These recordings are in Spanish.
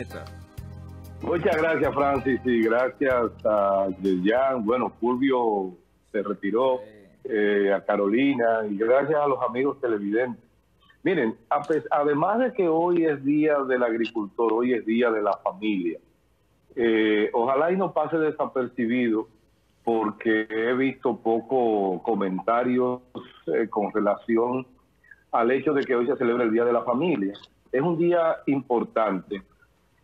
ahí está. Muchas gracias, Francis, y gracias a Yeyan. Bueno, Fulvio se retiró, a Carolina, y gracias a los amigos televidentes. Miren, además de que hoy es Día del Agricultor, hoy es Día de la Familia. Ojalá y no pase desapercibido, porque he visto pocos comentarios con relación al hecho de que hoy se celebra el Día de la Familia. Es un día importante,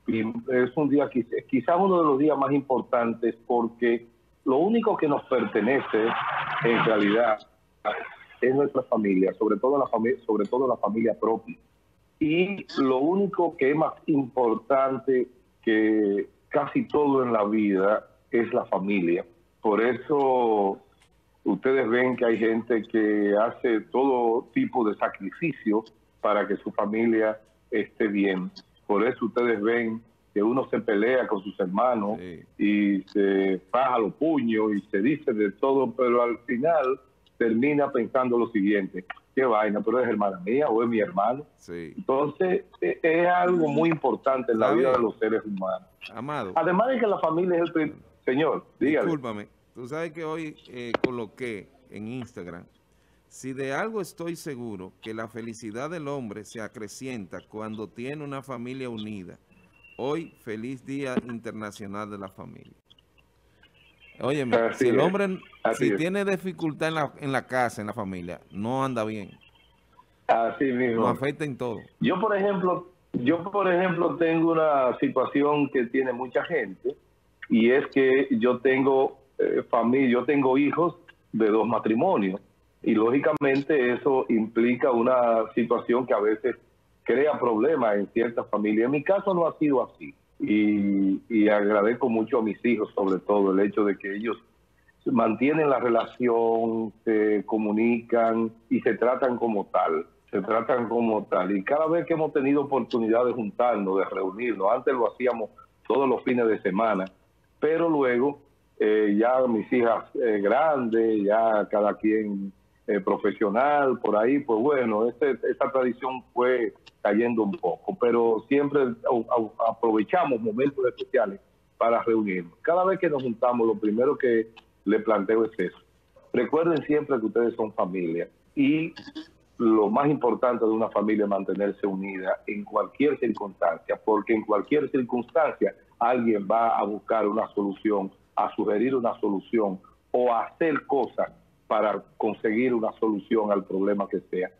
y es un día quizás uno de los días más importantes, porque lo único que nos pertenece en realidad es nuestra familia, sobre todo la familia propia. Y lo único que es más importante que casi todo en la vida es la familia. Por eso ustedes ven que hay gente que hace todo tipo de sacrificio para que su familia esté bien. Por eso ustedes ven que uno se pelea con sus hermanos, sí, y se faja los puños y se dice de todo, pero al final termina pensando lo siguiente: qué vaina, pero es hermana mía o es mi hermano. Sí. Entonces, es algo muy importante en la vida de los seres humanos. Amado. Además de que la familia es el... Señor, dígale. Discúlpame, tú sabes que hoy coloqué en Instagram: si de algo estoy seguro, que la felicidad del hombre se acrecienta cuando tiene una familia unida. Hoy, feliz Día Internacional de la Familia. Óyeme, si el hombre tiene dificultad en la casa, en la familia, no anda bien. Así mismo. Nos afecta en todo. Yo, por ejemplo, tengo una situación que tiene mucha gente, y es que yo tengo familia, yo tengo hijos de dos matrimonios, y lógicamente eso implica una situación que a veces crea problemas en ciertas familias. En mi caso no ha sido así. Y agradezco mucho a mis hijos, sobre todo, el hecho de que ellos mantienen la relación, se comunican y se tratan como tal. Y cada vez que hemos tenido oportunidad de juntarnos, de reunirnos, antes lo hacíamos todos los fines de semana, pero luego ya mis hijas grandes, ya cada quien profesional, por ahí, pues bueno, esta tradición fue cayendo un poco, pero siempre aprovechamos momentos especiales para reunirnos. Cada vez que nos juntamos, lo primero que le planteo es eso: recuerden siempre que ustedes son familia, y lo más importante de una familia es mantenerse unida en cualquier circunstancia, porque en cualquier circunstancia alguien va a buscar una solución, a sugerir una solución o a hacer cosas para conseguir una solución al problema que sea.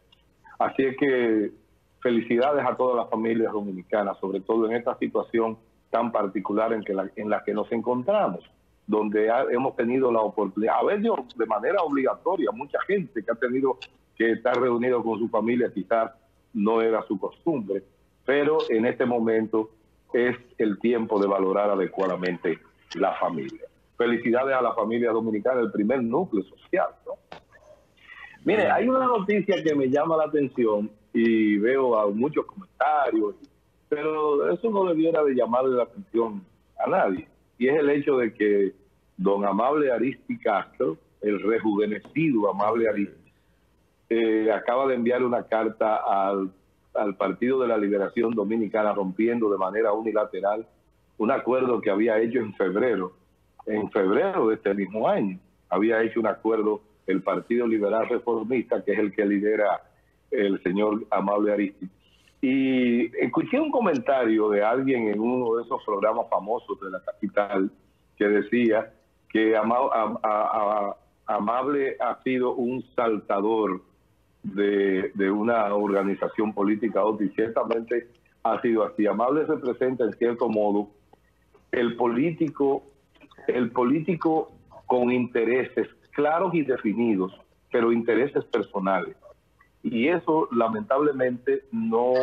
Así es que felicidades a todas las familias dominicanas, sobre todo en esta situación tan particular en la que nos encontramos, donde hemos tenido la oportunidad, a veces de manera obligatoria, mucha gente que ha tenido que estar reunido con su familia, quizás no era su costumbre, pero en este momento es el tiempo de valorar adecuadamente la familia. Felicidades a la familia dominicana, el primer núcleo social, ¿no? Mire, hay una noticia que me llama la atención y veo a muchos comentarios, pero eso no debiera de llamarle la atención a nadie. Y es el hecho de que don Amable Aristy Castro, el rejuvenecido Amable Aristy, acaba de enviar una carta al Partido de la Liberación Dominicana, rompiendo de manera unilateral un acuerdo que había hecho en febrero. En febrero de este mismo año había hecho un acuerdo el Partido Liberal Reformista, que es el que lidera el señor Amable Aristy. Y escuché un comentario de alguien en uno de esos programas famosos de la capital que decía que Amable ha sido un saltador de una organización política a otra, y ciertamente ha sido así. Amable representa, en cierto modo, el político con intereses claros y definidos, pero intereses personales. Y eso, lamentablemente, no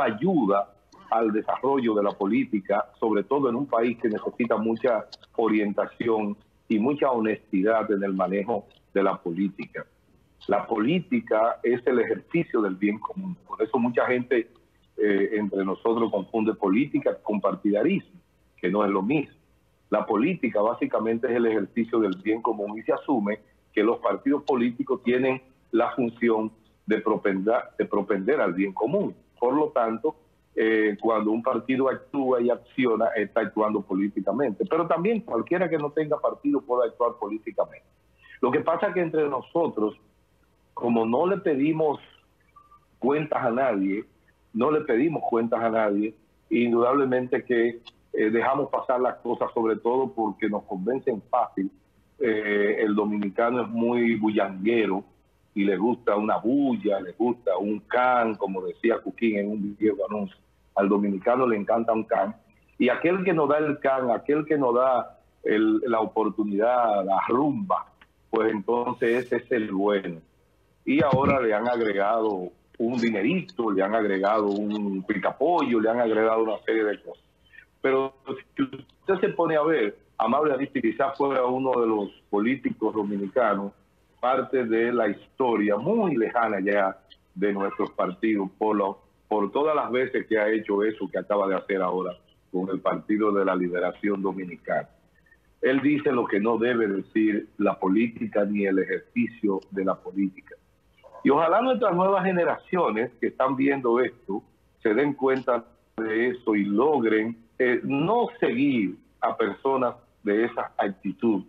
ayuda al desarrollo de la política, sobre todo en un país que necesita mucha orientación y mucha honestidad en el manejo de la política. La política es el ejercicio del bien común. Por eso mucha gente entre nosotros confunde política con partidarismo, que no es lo mismo. La política básicamente es el ejercicio del bien común, y se asume que los partidos políticos tienen la función de propender al bien común. Por lo tanto, cuando un partido actúa y acciona, está actuando políticamente. Pero también cualquiera que no tenga partido puede actuar políticamente. Lo que pasa es que entre nosotros, como no le pedimos cuentas a nadie, indudablemente que dejamos pasar las cosas, sobre todo porque nos convencen fácil. El dominicano es muy bullanguero y le gusta una bulla, le gusta un can, como decía Cuquín en un viejo anuncio. Al dominicano le encanta un can. Y aquel que nos da el can, aquel que nos da la oportunidad, la rumba, pues entonces ese es el bueno. Y ahora le han agregado un dinerito, le han agregado un picapollo, le han agregado una serie de cosas. Pero si usted se pone a ver, Amable Aristy quizás fuera uno de los políticos dominicanos, parte de la historia muy lejana ya de nuestros partidos, por todas las veces que ha hecho eso que acaba de hacer ahora con el Partido de la Liberación Dominicana. Él dice lo que no debe decir la política ni el ejercicio de la política. Y ojalá nuestras nuevas generaciones que están viendo esto se den cuenta de eso y logren no seguir a personas de esa actitud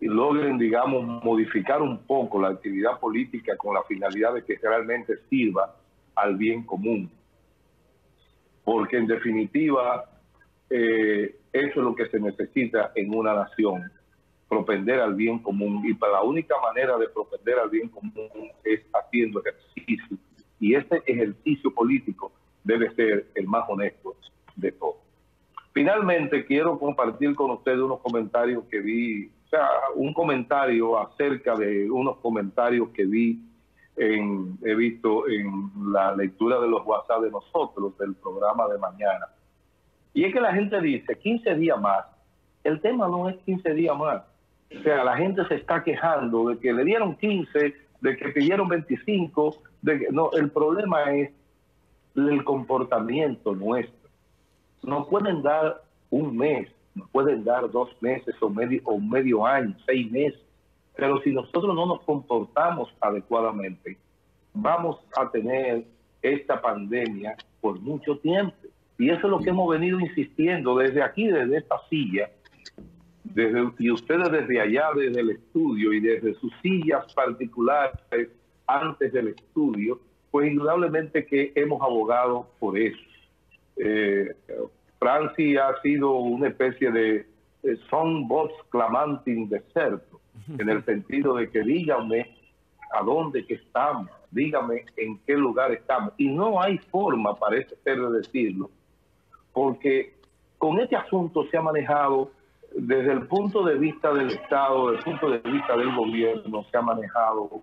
y logren, digamos, modificar un poco la actividad política con la finalidad de que realmente sirva al bien común. Porque en definitiva, eso es lo que se necesita en una nación, propender al bien común. Y para la única manera de propender al bien común es haciendo ejercicio. Y ese ejercicio político debe ser el más honesto de todos. Finalmente, quiero compartir con ustedes unos comentarios que vi, o sea, un comentario acerca de unos comentarios que vi, he visto en la lectura de los WhatsApp de nosotros, del programa de mañana. Y es que la gente dice, 15 días más. El tema no es 15 días más. O sea, la gente se está quejando de que le dieron 15, de que pidieron 25. De que... No, el problema es el comportamiento nuestro. Nos pueden dar un mes, nos pueden dar 2 meses o medio año, 6 meses. Pero si nosotros no nos comportamos adecuadamente, vamos a tener esta pandemia por mucho tiempo. Y eso es lo que hemos venido insistiendo desde aquí, desde esta silla, y ustedes desde allá, desde el estudio y desde sus sillas particulares antes del estudio, pues indudablemente que hemos abogado por eso. Franci ha sido una especie de son voz clamante indeserto, en el sentido de que dígame a dónde que estamos, dígame en qué lugar estamos. Y no hay forma, parece ser, de decirlo, porque con este asunto se ha manejado desde el punto de vista del Estado, desde el punto de vista del gobierno, se ha manejado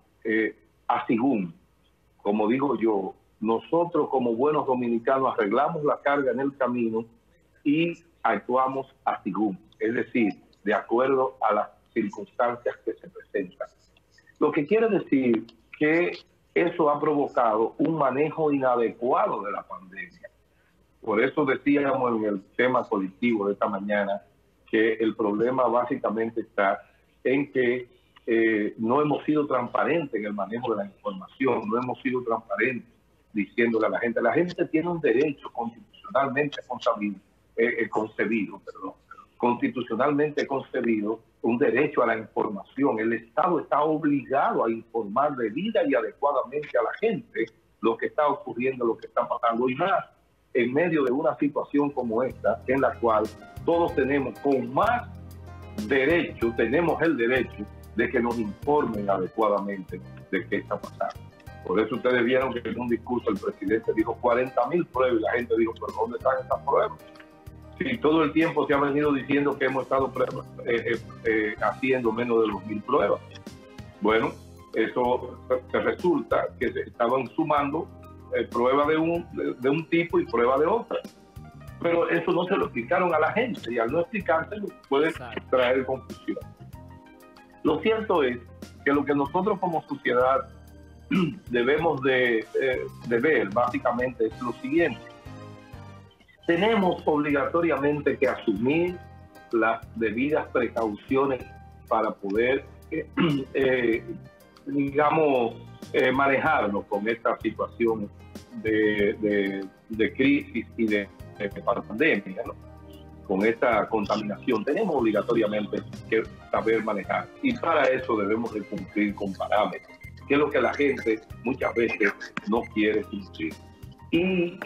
asigún, como digo yo. Nosotros como buenos dominicanos arreglamos la carga en el camino y actuamos a según, es decir, de acuerdo a las circunstancias que se presentan. Lo que quiere decir que eso ha provocado un manejo inadecuado de la pandemia. Por eso decíamos en el tema colectivo de esta mañana que el problema básicamente está en que no hemos sido transparentes en el manejo de la información, no hemos sido transparentes diciéndole a la gente. La gente tiene un derecho constitucionalmente concebido, un derecho a la información. El Estado está obligado a informar debida y adecuadamente a la gente lo que está ocurriendo, lo que está pasando, y más en medio de una situación como esta, en la cual todos tenemos con más derecho, tenemos el derecho de que nos informen adecuadamente de qué está pasando. Por eso ustedes vieron que en un discurso el presidente dijo 40.000 pruebas y la gente dijo, ¿pero dónde están estas pruebas? Si todo el tiempo se ha venido diciendo que hemos estado haciendo menos de 2.000 pruebas. Bueno, eso se resulta que se estaban sumando pruebas de un tipo y pruebas de otra. Pero eso no se lo explicaron a la gente y al no explicárselo puede traer confusión. Lo cierto es que lo que nosotros como sociedad debemos de ver básicamente es lo siguiente: tenemos obligatoriamente que asumir las debidas precauciones para poder digamos manejarnos con esta situación de crisis y de pandemia, ¿no? Con esta contaminación tenemos obligatoriamente que saber manejar, y para eso debemos de cumplir con parámetros, que es lo que la gente muchas veces no quiere cumplir. Y,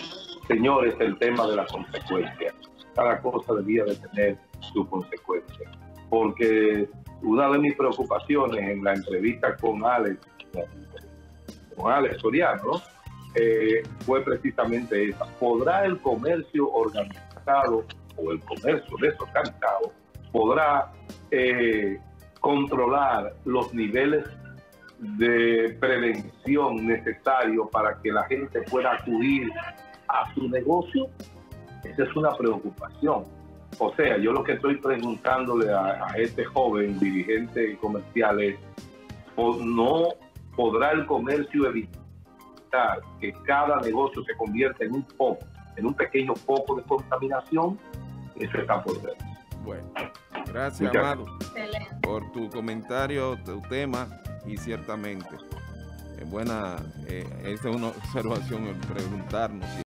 señores, el tema de las consecuencias. Cada cosa debía de tener su consecuencia. Porque una de mis preocupaciones en la entrevista con Alex Soriano, ¿no? Fue precisamente esa. ¿Podrá el comercio organizado o el comercio desorganizado podrá controlar los niveles de prevención necesarios para que la gente pueda acudir a su negocio? Esa es una preocupación. O sea, yo lo que estoy preguntándole a este joven dirigente comercial es, ¿no podrá el comercio evitar que cada negocio se convierta en un foco, en un pequeño foco de contaminación? Eso está por ver. Bueno, gracias, Amado, por tu comentario, tu tema, y ciertamente, esa es una observación en preguntarnos.